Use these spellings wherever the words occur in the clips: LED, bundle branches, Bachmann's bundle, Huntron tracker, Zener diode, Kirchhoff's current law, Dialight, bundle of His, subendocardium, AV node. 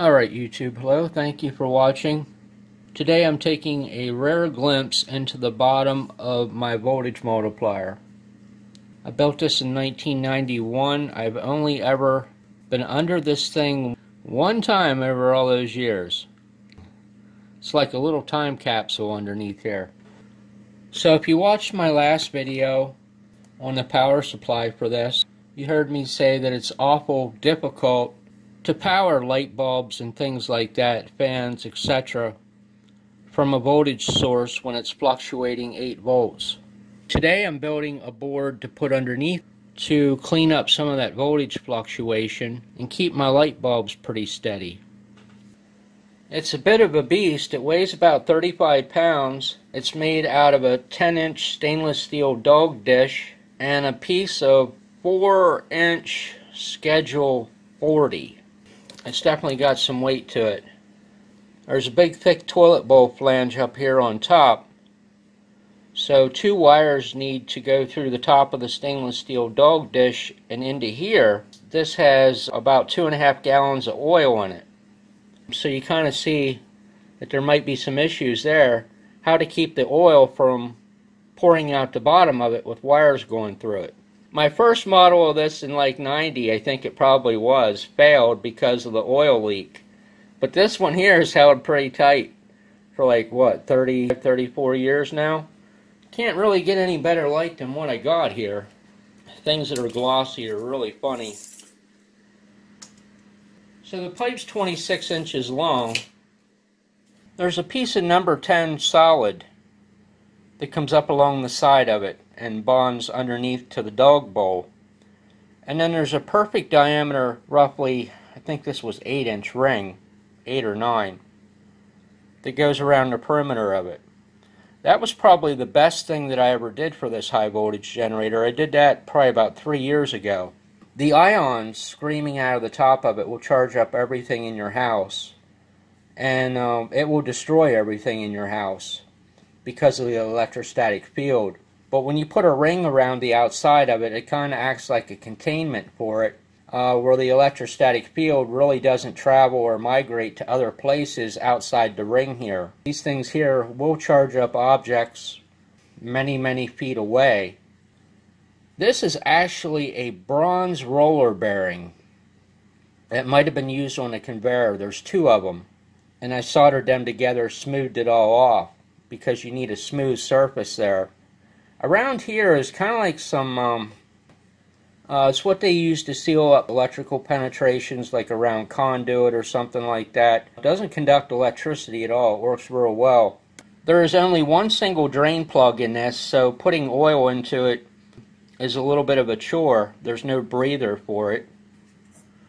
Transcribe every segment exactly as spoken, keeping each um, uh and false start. Alright YouTube, hello, thank you for watching. Today I'm taking a rare glimpse into the bottom of my voltage multiplier. I built this in nineteen ninety-one. I've only ever been under this thing one time over all those years. It's like a little time capsule underneath here. So if you watched my last video on the power supply for this, you heard me say that it's awful difficult to power light bulbs and things like that, fans, et cetera, from a voltage source when it's fluctuating eight volts. Today I'm building a board to put underneath to clean up some of that voltage fluctuation and keep my light bulbs pretty steady. It's a bit of a beast. It weighs about thirty-five pounds. It's made out of a ten inch stainless steel dog dish and a piece of four inch schedule forty. It's definitely got some weight to it. There's a big thick toilet bowl flange up here on top, so two wires need to go through the top of the stainless steel dog dish and into here. This has about two and a half gallons of oil in it, so you kind of see that there might be some issues there, how to keep the oil from pouring out the bottom of it with wires going through it. My first model of this in like ninety, I think it probably was, failed because of the oil leak. But this one here is held pretty tight for like, what, thirty, thirty-four years now? Can't really get any better light than what I got here. Things that are glossy are really funny. So the pipe's twenty-six inches long. There's a piece of number ten solid that comes up along the side of it and bonds underneath to the dog bowl. And then there's a perfect diameter, roughly, I think this was eight inch ring, eight or nine, that goes around the perimeter of it. That was probably the best thing that I ever did for this high voltage generator. I did that probably about three years ago. The ions screaming out of the top of it will charge up everything in your house, and um, it will destroy everything in your house because of the electrostatic field. But when you put a ring around the outside of it, it kind of acts like a containment for it, uh, where the electrostatic field really doesn't travel or migrate to other places outside the ring here. These things here will charge up objects many, many feet away. This is actually a bronze roller bearing. It might have been used on a conveyor. There's two of them, and I soldered them together, smoothed it all off, because you need a smooth surface there. Around here is kind of like some, um, uh, it's what they use to seal up electrical penetrations, like around conduit or something like that. It doesn't conduct electricity at all. It works real well. There is only one single drain plug in this, so putting oil into it is a little bit of a chore. There's no breather for it.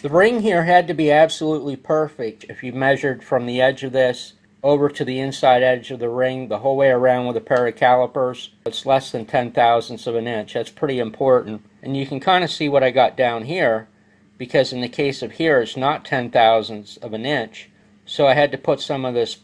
The ring here had to be absolutely perfect if you measured from the edge of this over to the inside edge of the ring, the whole way around with a pair of calipers. It's less than ten thousandths of an inch. That's pretty important. And you can kind of see what I got down here, because in the case of here, it's not ten thousandths of an inch. So I had to put some of this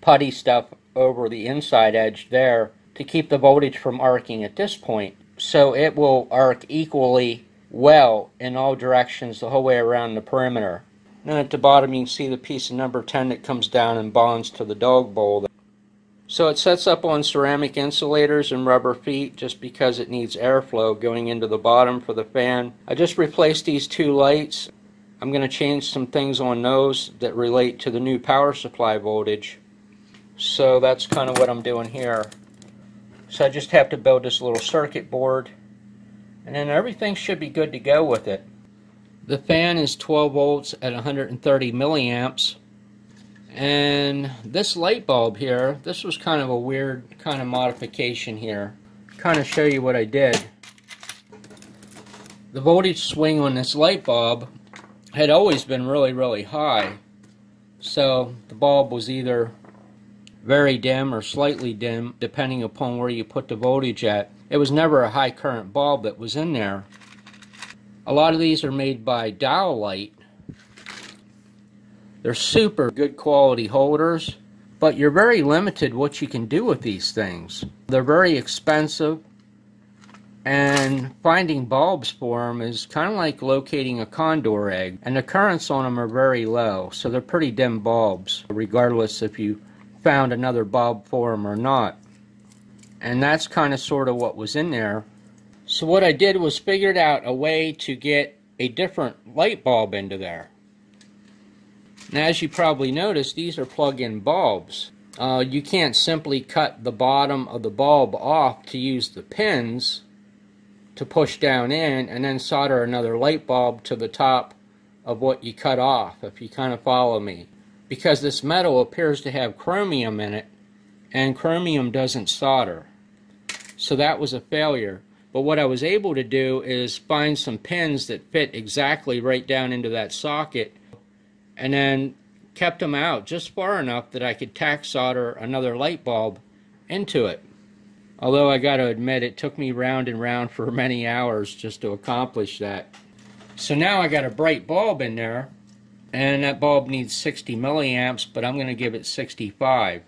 putty stuff over the inside edge there to keep the voltage from arcing at this point, so it will arc equally well in all directions the whole way around the perimeter. And at the bottom you can see the piece of number ten that comes down and bonds to the dog bowl. So it sets up on ceramic insulators and rubber feet just because it needs airflow going into the bottom for the fan. I just replaced these two lights. I'm going to change some things on those that relate to the new power supply voltage. So that's kind of what I'm doing here. So I just have to build this little circuit board, and then everything should be good to go with it. The fan is twelve volts at one hundred thirty milliamps, and this light bulb here, this was kind of a weird kind of modification here. Kind of show you what I did. The voltage swing on this light bulb had always been really, really high, so the bulb was either very dim or slightly dim depending upon where you put the voltage at. It was never a high current bulb that was in there. A lot of these are made by Dialight. They're super good quality holders, but you're very limited what you can do with these things. They're very expensive, And finding bulbs for them is kind of like locating a condor egg, and the currents on them are very low, so they're pretty dim bulbs, regardless if you found another bulb for them or not. And that's kind of sort of what was in there. So what I did was figured out a way to get a different light bulb into there. Now, as you probably noticed, these are plug-in bulbs. Uh, you can't simply cut the bottom of the bulb off to use the pins to push down in and then solder another light bulb to the top of what you cut off, if you kind of follow me. Because this metal appears to have chromium in it, and chromium doesn't solder. So that was a failure. But what I was able to do is find some pins that fit exactly right down into that socket, and then kept them out just far enough that I could tack solder another light bulb into it. Although I gotta admit, it took me round and round for many hours just to accomplish that. So now I got a bright bulb in there, and that bulb needs sixty milliamps, but I'm gonna give it sixty-five.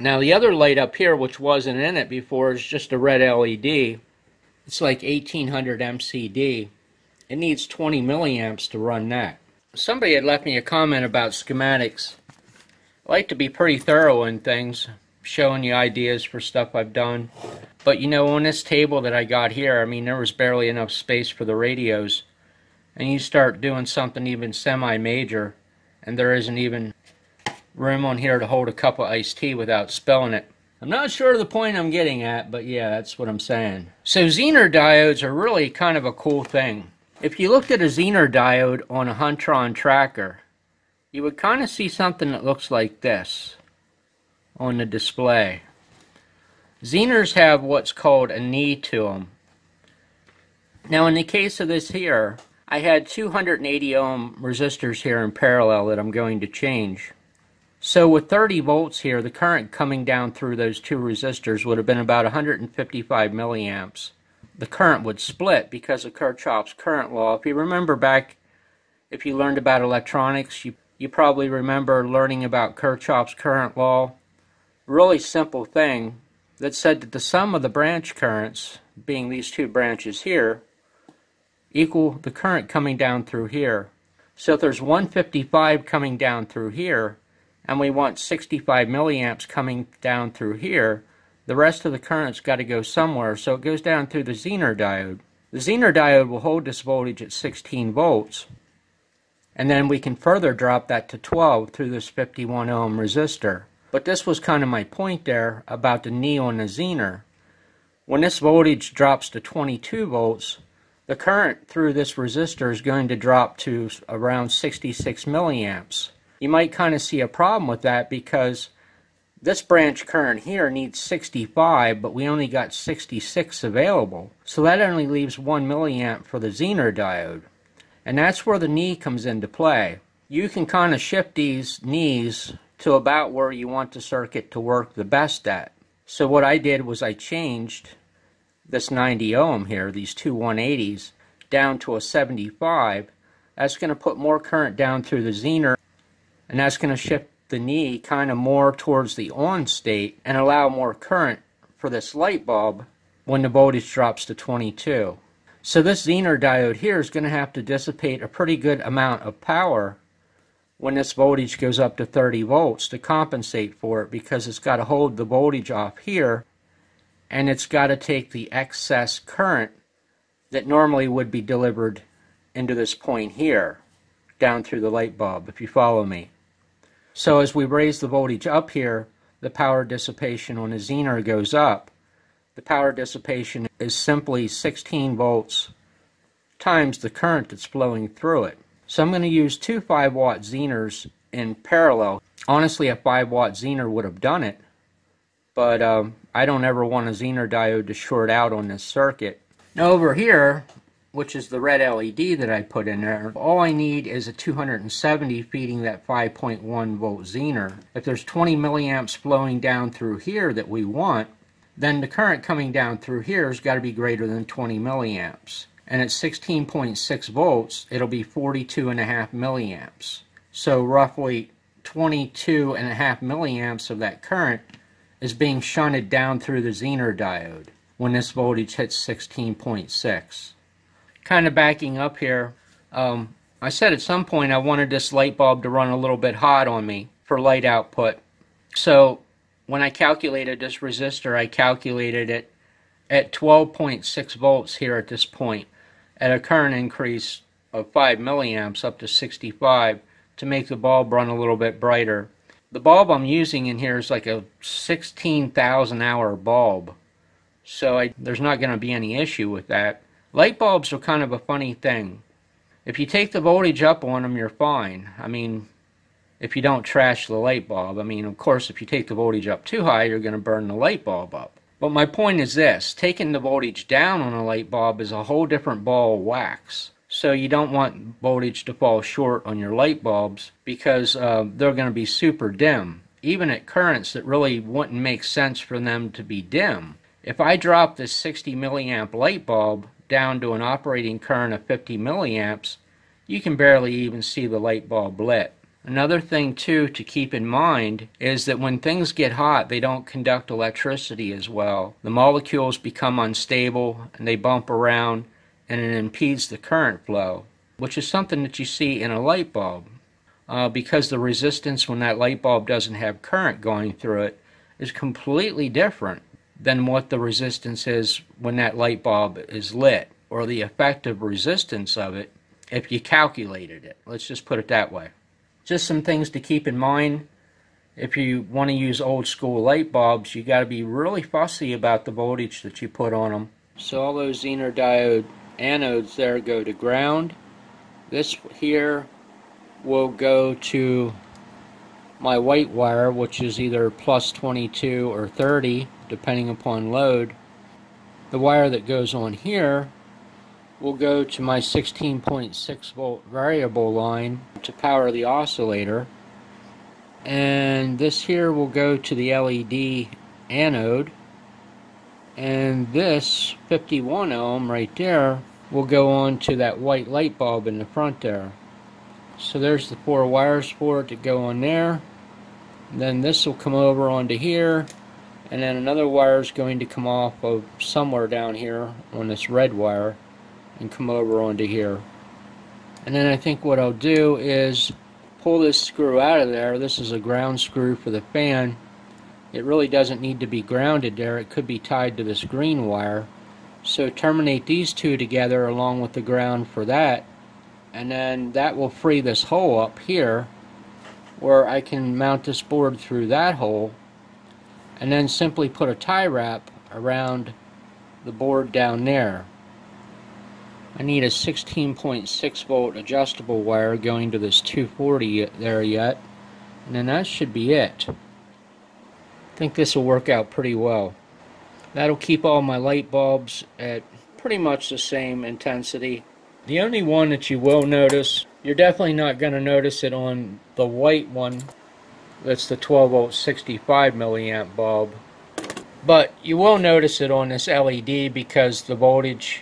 Now the other light up here, which wasn't in it before, is just a red L E D. It's like eighteen hundred M C D. It needs twenty milliamps to run that. Somebody had left me a comment about schematics. I like to be pretty thorough in things, showing you ideas for stuff I've done. But you know, on this table that I got here, I mean, there was barely enough space for the radios. And you start doing something even semi-major, and there isn't even room on here to hold a cup of iced tea without spilling it. I'm not sure of the point I'm getting at, but yeah, that's what I'm saying. So Zener diodes are really kind of a cool thing. If you looked at a Zener diode on a Huntron tracker, you would kind of see something that looks like this on the display. Zeners have what's called a knee to them. Now in the case of this here, I had two hundred eighty ohm resistors here in parallel that I'm going to change. So with thirty volts here, the current coming down through those two resistors would have been about one hundred fifty-five milliamps. The current would split because of Kirchhoff's current law. If you remember back, if you learned about electronics, you, you probably remember learning about Kirchhoff's current law. Really simple thing that said that the sum of the branch currents, being these two branches here, equal the current coming down through here. So if there's one hundred fifty-five coming down through here, and we want sixty-five milliamps coming down through here, the rest of the current's got to go somewhere, so it goes down through the Zener diode. The Zener diode will hold this voltage at sixteen volts, and then we can further drop that to twelve through this fifty-one ohm resistor. But this was kind of my point there about the knee on the Zener. When this voltage drops to twenty-two volts, the current through this resistor is going to drop to around sixty-six milliamps. You might kind of see a problem with that because this branch current here needs sixty-five, but we only got sixty-six available. So that only leaves one milliamp for the Zener diode. And that's where the knee comes into play. You can kind of shift these knees to about where you want the circuit to work the best at. So what I did was I changed this ninety ohm here, these two one eighties, down to a seventy-five. That's going to put more current down through the Zener, and that's going to shift the knee kind of more towards the on state and allow more current for this light bulb when the voltage drops to twenty-two. So this Zener diode here is going to have to dissipate a pretty good amount of power when this voltage goes up to thirty volts to compensate for it, because it's got to hold the voltage off here, and it's got to take the excess current that normally would be delivered into this point here, down through the light bulb, if you follow me. So as we raise the voltage up here, the power dissipation on the Zener goes up. The power dissipation is simply sixteen volts times the current that's flowing through it. So I'm going to use two five watt Zeners in parallel. Honestly, a five watt Zener would have done it, but um, I don't ever want a Zener diode to short out on this circuit. Now over here, which is the red L E D that I put in there, all I need is a two hundred seventy feeding that five point one volt Zener. If there's twenty milliamps flowing down through here that we want, then the current coming down through here has got to be greater than twenty milliamps. And at sixteen point six volts, it'll be forty-two and a half milliamps. So roughly twenty-two and a half milliamps of that current is being shunted down through the Zener diode. when this voltage hits sixteen point six. Kind of backing up here, um, I said at some point I wanted this light bulb to run a little bit hot on me for light output. So when I calculated this resistor, I calculated it at twelve point six volts here at this point, at a current increase of five milliamps up to sixty-five, to make the bulb run a little bit brighter. The bulb I'm using in here is like a sixteen thousand hour bulb, so I, there's not going to be any issue with that. Light bulbs are kind of a funny thing. If you take the voltage up on them, you're fine. I mean, if you don't trash the light bulb. I mean, of course, if you take the voltage up too high, you're going to burn the light bulb up. But my point is this, taking the voltage down on a light bulb is a whole different ball of wax. So you don't want voltage to fall short on your light bulbs, because uh, they're going to be super dim. Even at currents that really wouldn't make sense for them to be dim. If I drop this sixty milliamp light bulb down to an operating current of fifty milliamps, you can barely even see the light bulb lit. Another thing too to keep in mind is that when things get hot, they don't conduct electricity as well. The molecules become unstable and they bump around, and it impedes the current flow, which is something that you see in a light bulb, uh, because the resistance when that light bulb doesn't have current going through it is completely different than what the resistance is when that light bulb is lit, or the effective resistance of it if you calculated it. Let's just put it that way. Just some things to keep in mind. If you want to use old school light bulbs, you got to be really fussy about the voltage that you put on them. So all those Zener diode anodes there go to ground. This here will go to my white wire, which is either plus twenty-two or thirty, depending upon load. The wire that goes on here will go to my sixteen point six volt variable line to power the oscillator, and this here will go to the L E D anode, and this fifty-one ohm right there will go on to that white light bulb in the front there. So there's the four wires for it to go on there, and then this will come over onto here, and then another wire is going to come off of somewhere down here on this red wire and come over onto here. And then I think what I'll do is pull this screw out of there. This is a ground screw for the fan. It really doesn't need to be grounded there. It could be tied to this green wire. So terminate these two together along with the ground for that, and then that will free this hole up here where I can mount this board through that hole, and then simply put a tie wrap around the board down there. I need a sixteen point six volt adjustable wire going to this two forty there yet, and then that should be it. I think this will work out pretty well. That'll keep all my light bulbs at pretty much the same intensity. The only one that you will notice, you're definitely not going to notice it on the white one, that's the twelve volt sixty-five milliamp bulb, but you will notice it on this L E D because the voltage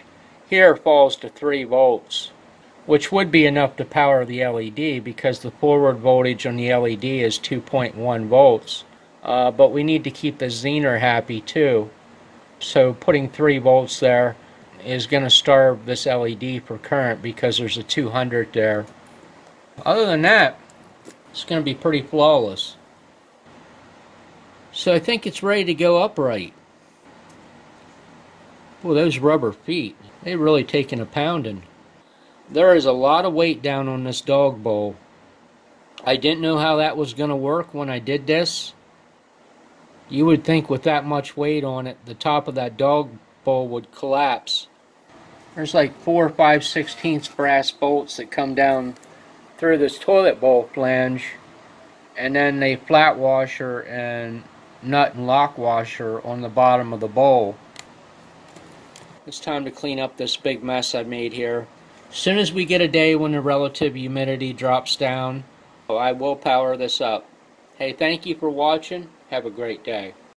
here falls to three volts, which would be enough to power the L E D because the forward voltage on the L E D is two point one volts. Uh, but we need to keep the Zener happy too, so putting three volts there is going to starve this L E D for current because there's a two hundred there. Other than that, it's going to be pretty flawless. So I think it's ready to go upright. Well, those rubber feet, they've really taken a pounding. There is a lot of weight down on this dog bowl. I didn't know how that was going to work when I did this. You would think with that much weight on it, the top of that dog bowl would collapse. There's like four or five sixteenths brass bolts that come down through this toilet bowl flange, and then the flat washer and nut and lock washer on the bottom of the bowl. It's time to clean up this big mess I made here. As soon as we get a day when the relative humidity drops down, I will power this up. Hey, thank you for watching. Have a great day.